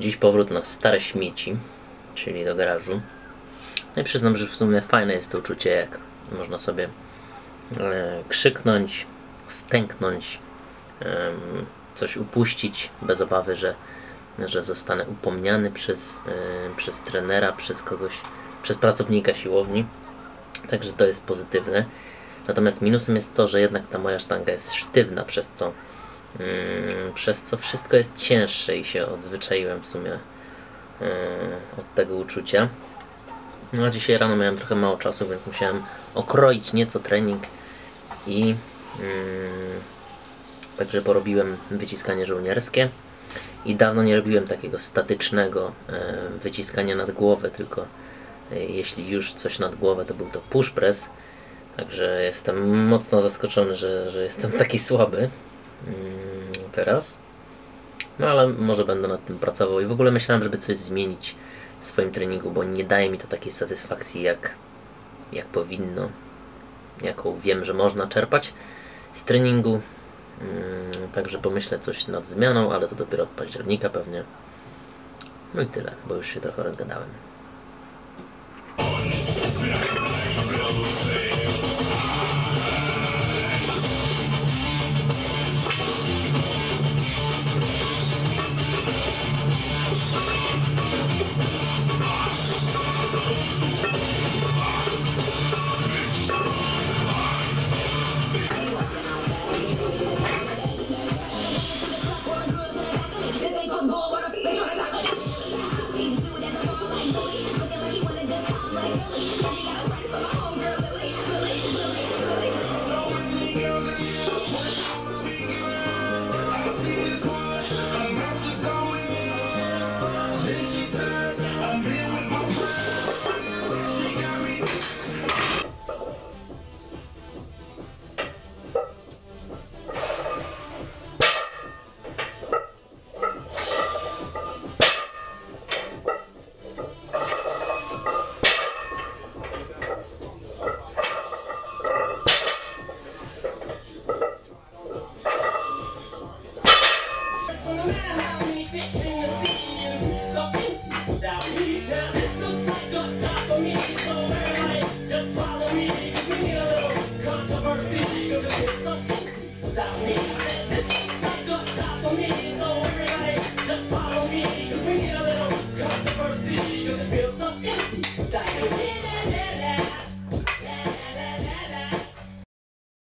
Dziś powrót na stare śmieci, czyli do garażu. No i przyznam, że w sumie fajne jest to uczucie, jak można sobie krzyknąć, stęknąć, coś upuścić bez obawy, że zostanę upomniany przez trenera, przez kogoś, przez pracownika siłowni. Także to jest pozytywne. Natomiast minusem jest to, że jednak ta moja sztanga jest sztywna, przez co wszystko jest cięższe i się odzwyczaiłem w sumie od tego uczucia. No a dzisiaj rano miałem trochę mało czasu, więc musiałem okroić nieco trening i także porobiłem wyciskanie żołnierskie i dawno nie robiłem takiego statycznego wyciskania nad głowę, tylko jeśli już coś nad głowę, to był to push press. Także jestem mocno zaskoczony, że jestem taki słaby teraz. No ale może będę nad tym pracował i w ogóle myślałem, żeby coś zmienić w swoim treningu, bo nie daje mi to takiej satysfakcji, jak powinno, jaką wiem, że można czerpać z treningu. Także pomyślę coś nad zmianą, ale to dopiero od października pewnie. No i tyle, bo już się trochę rozgadałem.